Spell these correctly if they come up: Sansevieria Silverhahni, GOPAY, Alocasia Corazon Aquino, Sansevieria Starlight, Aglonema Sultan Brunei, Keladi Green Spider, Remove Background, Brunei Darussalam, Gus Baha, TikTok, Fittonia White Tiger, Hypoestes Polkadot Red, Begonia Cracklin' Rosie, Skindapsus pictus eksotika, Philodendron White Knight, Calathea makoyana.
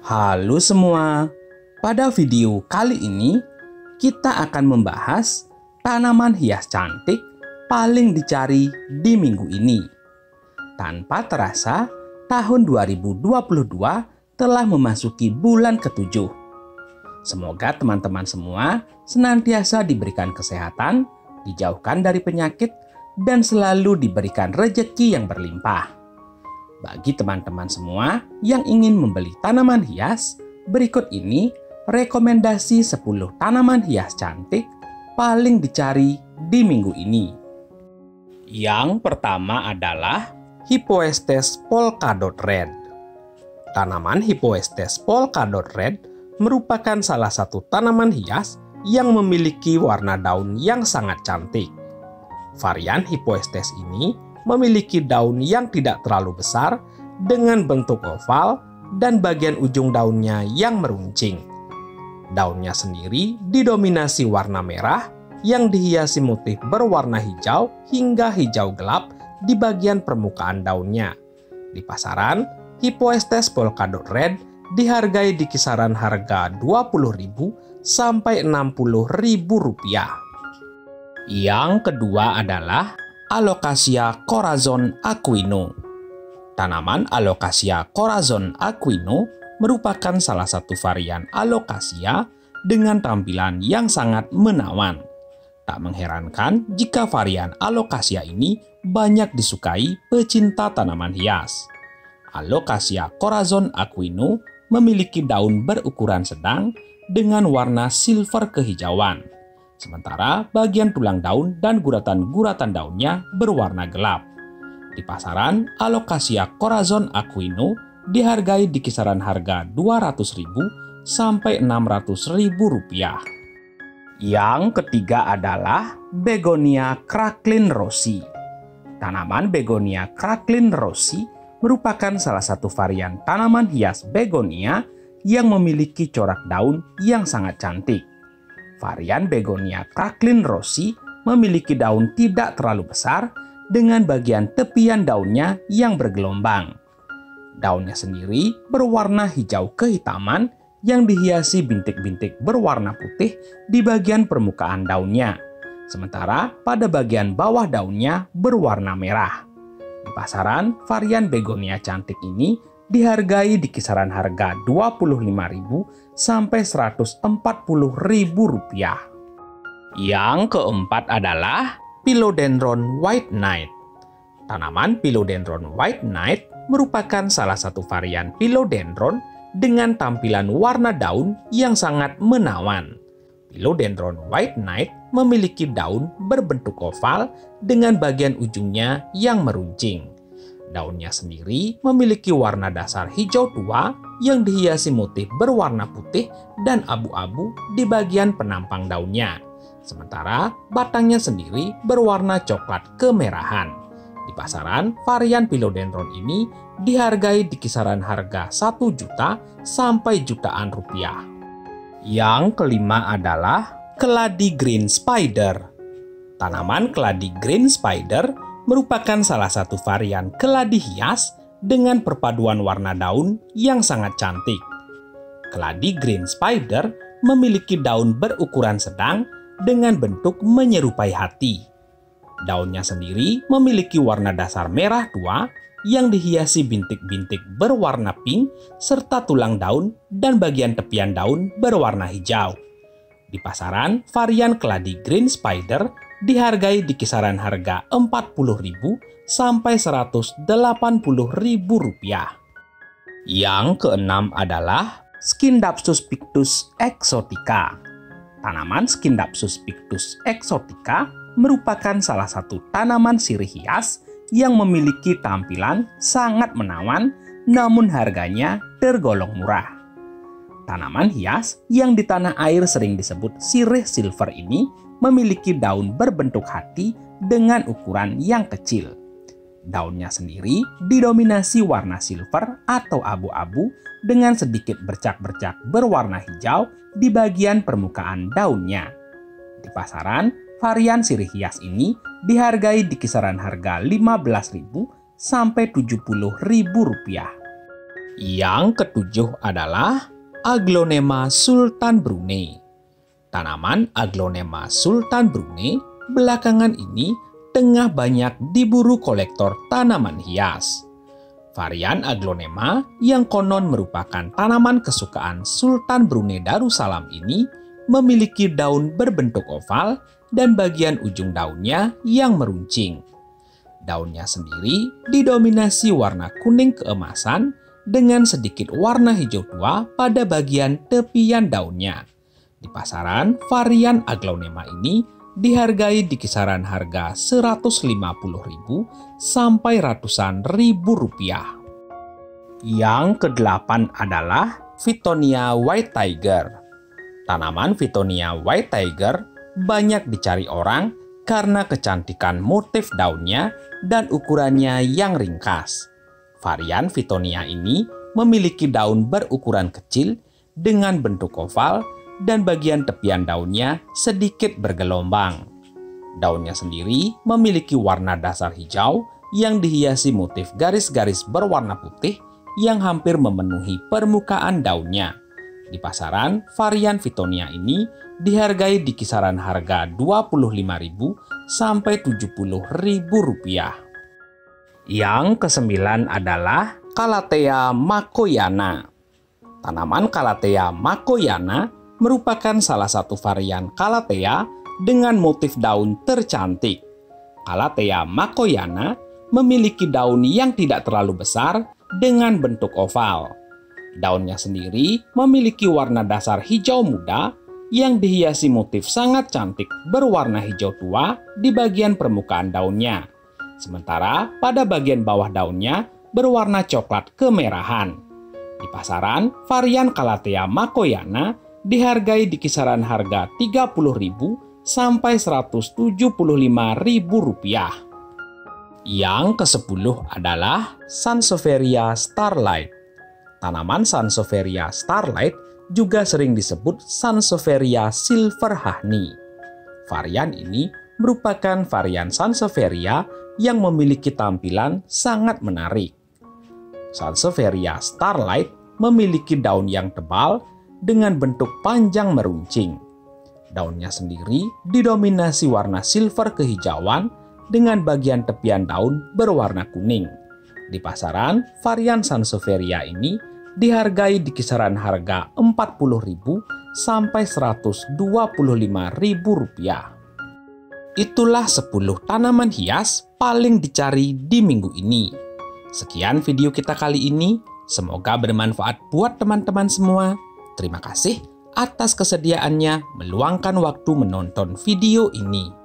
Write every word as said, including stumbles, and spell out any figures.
Halo semua, pada video kali ini kita akan membahas tanaman hias cantik paling dicari di minggu ini. Tanpa terasa, tahun dua ribu dua puluh dua telah memasuki bulan ketujuh. Semoga teman-teman semua senantiasa diberikan kesehatan, dijauhkan dari penyakit, dan selalu diberikan rezeki yang berlimpah. Bagi teman-teman semua yang ingin membeli tanaman hias, berikut ini rekomendasi sepuluh tanaman hias cantik paling dicari di minggu ini. Yang pertama adalah Hypoestes Polkadot Red. Tanaman Hypoestes Polkadot Red merupakan salah satu tanaman hias yang memiliki warna daun yang sangat cantik. Varian Hypoestes ini memiliki daun yang tidak terlalu besar dengan bentuk oval dan bagian ujung daunnya yang meruncing. Daunnya sendiri didominasi warna merah yang dihiasi motif berwarna hijau hingga hijau gelap di bagian permukaan daunnya. Di pasaran, Hypoestes Polkadot Red dihargai di kisaran harga dua puluh ribu rupiah sampai enam puluh ribu rupiah. Yang kedua adalah Alocasia Corazon Aquino. Tanaman Alocasia Corazon Aquino merupakan salah satu varian Alocasia dengan tampilan yang sangat menawan. Tak mengherankan jika varian Alocasia ini banyak disukai pecinta tanaman hias. Alocasia Corazon Aquino memiliki daun berukuran sedang dengan warna silver kehijauan. Sementara bagian tulang daun dan guratan-guratan daunnya berwarna gelap. Di pasaran, Alocasia Corazon Aquino dihargai di kisaran harga dua ratus ribu rupiah sampai enam ratus ribu rupiah. Yang ketiga adalah Begonia Cracklin' Rosie. Tanaman Begonia Cracklin' Rosie merupakan salah satu varian tanaman hias begonia yang memiliki corak daun yang sangat cantik. Varian Begonia Cracklin' Rosie memiliki daun tidak terlalu besar dengan bagian tepian daunnya yang bergelombang. Daunnya sendiri berwarna hijau kehitaman yang dihiasi bintik-bintik berwarna putih di bagian permukaan daunnya. Sementara pada bagian bawah daunnya berwarna merah. Di pasaran, varian begonia cantik ini dihargai di kisaran harga dua puluh lima ribu rupiah sampai seratus empat puluh ribu rupiah. Yang keempat adalah Philodendron White Knight. Tanaman Philodendron White Knight merupakan salah satu varian Philodendron dengan tampilan warna daun yang sangat menawan. Philodendron White Knight memiliki daun berbentuk oval dengan bagian ujungnya yang meruncing. Daunnya sendiri memiliki warna dasar hijau tua yang dihiasi motif berwarna putih dan abu-abu di bagian penampang daunnya. Sementara batangnya sendiri berwarna coklat kemerahan. Di pasaran, varian Philodendron ini dihargai di kisaran harga satu juta sampai jutaan rupiah. Yang kelima adalah Keladi Green Spider. Tanaman Keladi Green Spider merupakan salah satu varian keladi hias dengan perpaduan warna daun yang sangat cantik. Keladi Green Spider memiliki daun berukuran sedang dengan bentuk menyerupai hati. Daunnya sendiri memiliki warna dasar merah tua yang dihiasi bintik-bintik berwarna pink serta tulang daun dan bagian tepian daun berwarna hijau. Di pasaran, varian Keladi Green Spider dihargai di kisaran harga empat puluh ribu rupiah sampai seratus delapan puluh ribu rupiah. Yang keenam adalah Skindapsus pictus eksotika. Tanaman Skindapsus pictus eksotika merupakan salah satu tanaman sirih hias yang memiliki tampilan sangat menawan namun harganya tergolong murah. Tanaman hias yang di tanah air sering disebut sirih silver ini memiliki daun berbentuk hati dengan ukuran yang kecil. Daunnya sendiri didominasi warna silver atau abu-abu dengan sedikit bercak-bercak berwarna hijau di bagian permukaan daunnya. Di pasaran, varian sirih hias ini dihargai di kisaran harga lima belas ribu rupiah sampai tujuh puluh ribu rupiah. Yang ketujuh adalah Aglonema Sultan Brunei. Tanaman Aglonema Sultan Brunei belakangan ini tengah banyak diburu kolektor tanaman hias. Varian Aglonema yang konon merupakan tanaman kesukaan Sultan Brunei Darussalam ini memiliki daun berbentuk oval dan bagian ujung daunnya yang meruncing. Daunnya sendiri didominasi warna kuning keemasan dengan sedikit warna hijau tua pada bagian tepian daunnya. Di pasaran, varian Aglonema ini dihargai di kisaran harga seratus lima puluh ribu rupiah sampai ratusan ribu rupiah. Yang kedelapan adalah Fittonia White Tiger. Tanaman Fittonia White Tiger banyak dicari orang karena kecantikan motif daunnya dan ukurannya yang ringkas. Varian Fittonia ini memiliki daun berukuran kecil dengan bentuk oval dan bagian tepian daunnya sedikit bergelombang. Daunnya sendiri memiliki warna dasar hijau yang dihiasi motif garis-garis berwarna putih yang hampir memenuhi permukaan daunnya. Di pasaran, varian Fittonia ini dihargai di kisaran harga dua puluh lima ribu rupiah sampai tujuh puluh ribu rupiah. Yang kesembilan adalah Calathea makoyana. Tanaman Calathea makoyana merupakan salah satu varian Calathea dengan motif daun tercantik. Calathea makoyana memiliki daun yang tidak terlalu besar dengan bentuk oval. Daunnya sendiri memiliki warna dasar hijau muda yang dihiasi motif sangat cantik berwarna hijau tua di bagian permukaan daunnya. Sementara pada bagian bawah daunnya berwarna coklat kemerahan. Di pasaran, varian Calathea makoyana dihargai di kisaran harga tiga puluh ribu rupiah sampai seratus tujuh puluh lima ribu rupiah. Yang kesepuluh adalah Sansevieria Starlight. Tanaman Sansevieria Starlight juga sering disebut Sansevieria Silverhahni. Varian ini merupakan varian Sansevieria yang memiliki tampilan sangat menarik. Sansevieria Starlight memiliki daun yang tebal dengan bentuk panjang meruncing. Daunnya sendiri didominasi warna silver kehijauan dengan bagian tepian daun berwarna kuning. Di pasaran, varian Sansevieria ini dihargai di kisaran harga empat puluh ribu rupiah sampai seratus dua puluh lima ribu rupiah. Itulah sepuluh tanaman hias paling dicari di minggu ini. Sekian video kita kali ini, semoga bermanfaat buat teman-teman semua. Terima kasih atas kesediaannya meluangkan waktu menonton video ini.